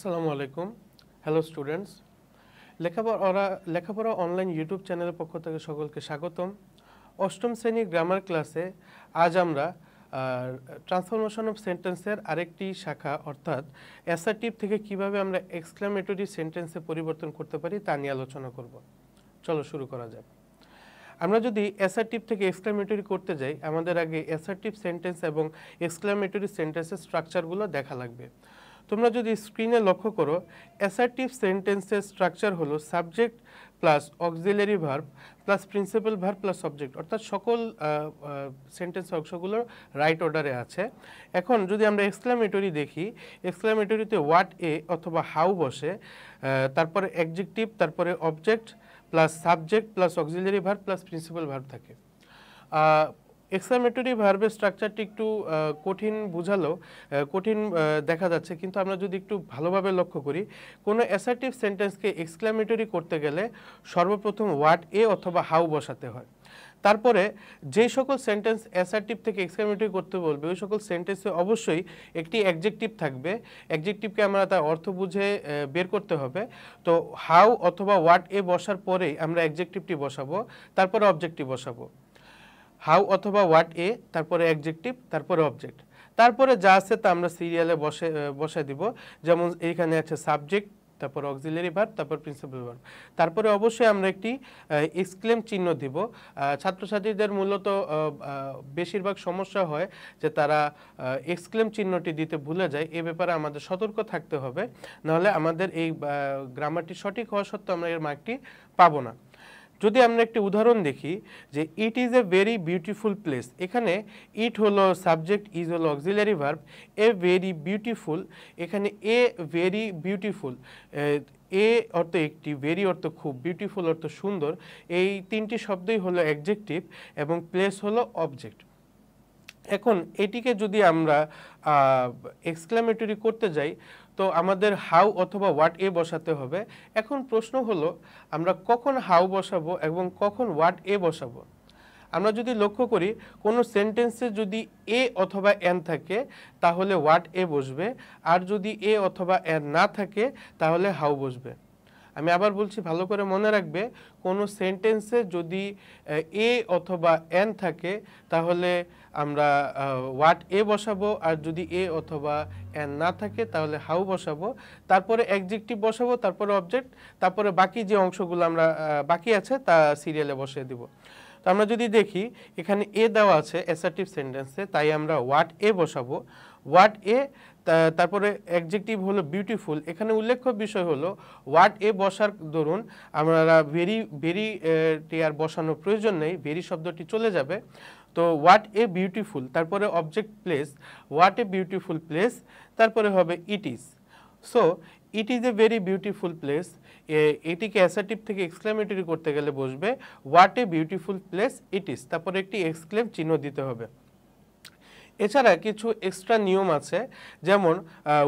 Assalamu alaikum. Hello students. Lekha Paro online YouTube channel পক্ষ থেকে সকলকে স্বাগতম। অষ্টম শ্রেণী গ্রামার ক্লাসে আজ আমরা ট্রান্সফরমেশন অফ সেন্টেন্সের আরেকটি শাখা অর্থাৎ অ্যাসারটিভ থেকে কিভাবে আমরা এক্সক্লেমেটরি সেন্টেন্সে পরিবর্তন করতে পারি তা নিয়ে আলোচনা করব। চলো শুরু করা যাক। আমরা যদি অ্যাসারটিভ থেকে এক্সক্লেমেটরি করতে যাই আমাদের আগে অ্যাসারটিভ সেন্টেন্স এবং এক্সক্লেমেটরি সেন্টেন্সের স্ট্রাকচারগুলো দেখা লাগবে। তোমরা যদি স্ক্রিনে লক্ষ্য করো অ্যাসারটিভ সেন্টেন্সের স্ট্রাকচার হলো subject plus auxiliary verb plus principal verb plus subject অর্থাৎ সকল সেন্টেন্স অংশগুলো রাইট অর্ডারে আছে। এখন যদি আমরা এক্সক্লেমেটরি দেখি এক্সক্লেমেটরিতে হোয়াট এ অথবা হাউ বসে তারপরে অ্যাডজেক্টিভ তারপরে object plus subject plus auxiliary verb plus principal verb থাকে। এক্সক্লেমেটরি ভার্বের স্ট্রাকচারটি একটু কঠিন বোঝালো কঠিন দেখা যাচ্ছে কিন্তু আমরা যদি একটু ভালোভাবে লক্ষ্য করি কোনো অ্যাসারটিভ সেন্টেন্সকে এক্সক্লেমেটরি করতে গেলে সর্বপ্রথম হোয়াট এ অথবা হাউ বসাতে হয়। তারপরে যে সকল সেন্টেন্স অ্যাসারটিভ থেকে এক্সক্লেমেটরি করতে বলবে ওই সকল সেন্টেন্সে অবশ্যই একটি অ্যাডজেক্টিভ থাকবে। অ্যাডজেক্টিভকে আমরা তার অর্থ বুঝে বের করতে হবে। তো হাউ অথবা হোয়াট এ বসার পরেই আমরা অ্যাডজেক্টিভটি বসাবো তারপরে অবজেক্টটি বসাবো। হাউ অথবা হোয়াট এ তারপরে অ্যাডজেক্টিভ তারপরে অবজেক্ট তারপরে যা আছে তা আমরা সিরিয়ালে বসে দিব। যেমন এইখানে আছে সাবজেক্ট তারপর অক্সিলারি ভার্ব তারপর প্রিন্সিপাল ভার্ব তারপরে অবশ্যই আমরা একটি এক্সক্লেম চিহ্ন দিব। ছাত্রছাত্রীদের মূলত বেশিরভাগ সমস্যা হয় যে তারা এক্সক্লেম চিহ্নটি দিতে ভুলে যায়। এ ব্যাপারে আমাদের সতর্ক থাকতে হবে নাহলে আমাদের এই গ্রামারটি সঠিক হওয়া সত্ত্বেও আমরা এর মার্কটি পাবো না। যদি আমরা একটি উদাহরণ দেখি যে it is a very beautiful place এখানে ইট হলো সাবজেক্ট ইজ হলো auxiliary verb a very beautiful এখানে এ ভেরি বিউটিফুল এ অর্থ একটি ভেরি অর্থ খুব বিউটিফুল অর্থ সুন্দর এই তিনটি শব্দই হলো অ্যাডজেক্টিভ এবং প্লেস হলো অবজেক্ট। এখন এটিকে যদি আমরা এক্সক্লেমেটরি করতে যাই তো আমাদের হাউ অথবা হোয়াট এ বসাতে হবে। এখন প্রশ্ন হলো আমরা কখন হাউ বসাবো এবং কখন হোয়াট এ বসাবো। আমরা যদি লক্ষ্য করি কোনো সেন্টেন্সে যদি এ অথবা এন থাকে তাহলে হোয়াট এ বসবে আর যদি এ অথবা এন না থাকে তাহলে হাউ বসবে। আমি আবার বলছি ভালো করে মনে রাখবে কোনো সেন্টেন্সে যদি এ অথবা এন থাকে তাহলে আমরা হোয়াট এ বসাবো আর যদি এ অথবা এন না থাকে তাহলে হাউ বসাবো তারপরে অ্যাডজেক্টিভ বসাবো তারপরে অবজেক্ট তারপরে বাকি যে অংশগুলো আমরা বাকি আছে তা সিরিয়ালে বসিয়ে দিব। তো আমরা যদি দেখি এখানে এ দেওয়া আছে অ্যাসারটিভ সেন্টেন্সে তাই আমরা হোয়াট এ বসাবো। হোয়াট এ তারপরে অ্যাডজেক্টিভ হলো বিউটিফুল এখানে উল্লেখ্য বিষয় হলো হোয়াট এ বসার দরুন আমরা ভেরিটি আর বসানোর প্রয়োজন নেই ভেরি শব্দটি চলে যাবে। তো হোয়াট এ বিউটিফুল তারপরে object place what a beautiful place তারপরে হবে it is. So it is a very beautiful place এটিকে অ্যাসারটিভ থেকে এক্সক্লেমেটরি করতে গেলে বসবে what a beautiful place it is তারপরে একটি এক্সক্লেম চিহ্ন দিতে হবে। এছাড়া কিছু এক্সট্রা নিয়ম আছে যেমন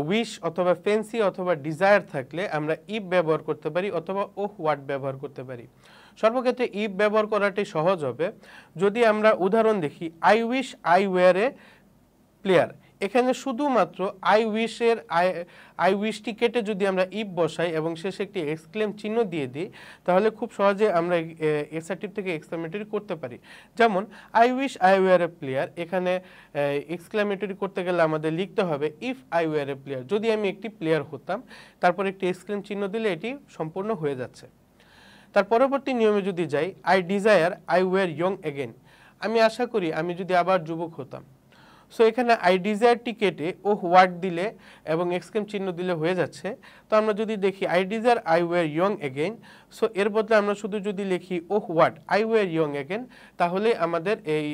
উইশ অথবা ফ্যান্সি অথবা ডিজায়ার থাকলে আমরা ইফ ব্যবহার করতে পারি অথবা ও হোয়াট ব্যবহার করতে পারি। সর্বক্ষেত্রে ইফ ব্যবহার করাটাই সহজ হবে। যদি আমরা উদাহরণ দেখি I wish I were a player এখানে শুধুমাত্র আই উইশের আই উইশটি কেটে যদি আমরা ইফ বসাই এবং শেষে একটি এক্সক্লেম চিহ্ন দিয়ে দিই তাহলে খুব সহজে আমরা অ্যাসারটিভ থেকে এক্সক্লেমেটরি করতে পারি। যেমন I wish I were a player এখানে এক্সক্লেমেটরি করতে গেলে আমাদের লিখতে হবে if I were a player যদি আমি একটি প্লেয়ার হতাম তারপর একটি এক্সক্লেম চিহ্ন দিলে এটি সম্পূর্ণ হয়ে যাচ্ছে। তার পরবর্তী নিয়মে যদি যাই I desire I were young again আমি আশা করি আমি যদি আবার যুবক হতাম। সো এখানে আই ডিজায়ারটি কেটে ও হোয়াট দিলে এবং এক্সক্লেম চিহ্ন দিলে হয়ে যাচ্ছে। তো আমরা যদি দেখি I desire I were young again so এর বদলে আমরা শুধু যদি লিখি ও what I were young again তাহলে আমাদের এই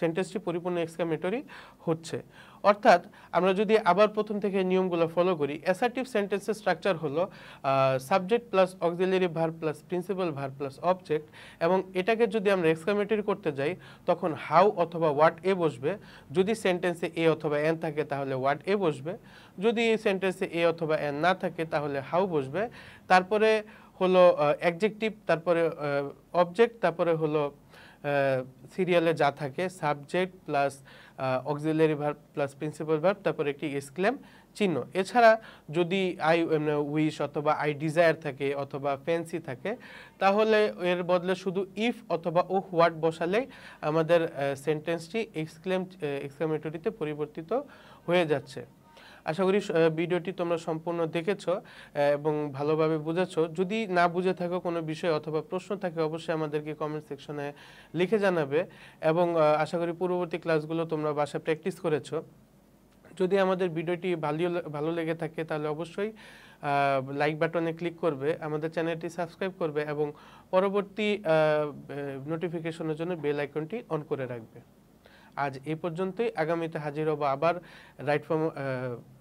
সেন্টেন্সটি পরিপূর্ণ এক্সক্লেমেটরি হচ্ছে। অর্থাৎ আমরা যদি আবার প্রথম থেকে নিয়মগুলো ফলো করি অ্যাসারটিভ সেন্টেন্সের স্ট্রাকচার হলো subject plus auxiliary verb plus principal verb plus object এবং এটাকে যদি আমরা এক্সক্লেমেটরি করতে যাই তখন হাউ অথবা হোয়াট এ বসবে। যদি সেন্টেন্সে এ অথবা এন থাকে তাহলে হোয়াট এ বসবে যদি সেন্টেন্সে এ অথবা এন না থাকে তাহলে হাউ বসবে তারপরে হলো অ্যাডজেক্টিভ তারপরে অবজেক্ট তারপরে হলো সিরিয়ালে যা থাকে subject plus auxiliary verb plus principal verb তারপর একটি এক্সক্লেম চিহ্ন। এছাড়া যদি আই উইশ অথবা আই ডিজায়ার থাকে অথবা ফ্যান্সি থাকে তাহলে এর বদলে শুধু ইফ অথবা ও হোয়াট বসালে আমাদের সেন্টেন্সটি এক্সক্লেমেটরিতে পরিবর্তিত হয়ে যাচ্ছে। আশা করি ভিডিওটি তোমরা সম্পূর্ণ দেখেছো এবং ভালোভাবে বুঝেছো। যদি না বুঝে থাকো কোনো বিষয় অথবা প্রশ্ন থাকে অবশ্যই আমাদেরকে কমেন্ট সেকশনে লিখে জানাবে এবং আশা করি পূর্ববর্তী ক্লাসগুলো তোমরা বাসায় প্র্যাকটিস করেছো। যদি আমাদের ভিডিওটি ভালো লেগে থাকে তাহলে অবশ্যই লাইক বাটনে ক্লিক করবে, আমাদের চ্যানেলটি সাবস্ক্রাইব করবে এবং পরবর্তী নোটিফিকেশনের জন্য বেল আইকনটি অন করে রাখবে। আজ এই পর্যন্তই, আগামীতে হাজির হব আবার রাইট ফর্ম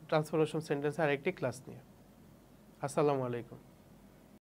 ট্রান্সফরমেশন সেন্টেন্সের আরেকটি ক্লাস নিয়ে। আসসালামু আলাইকুম।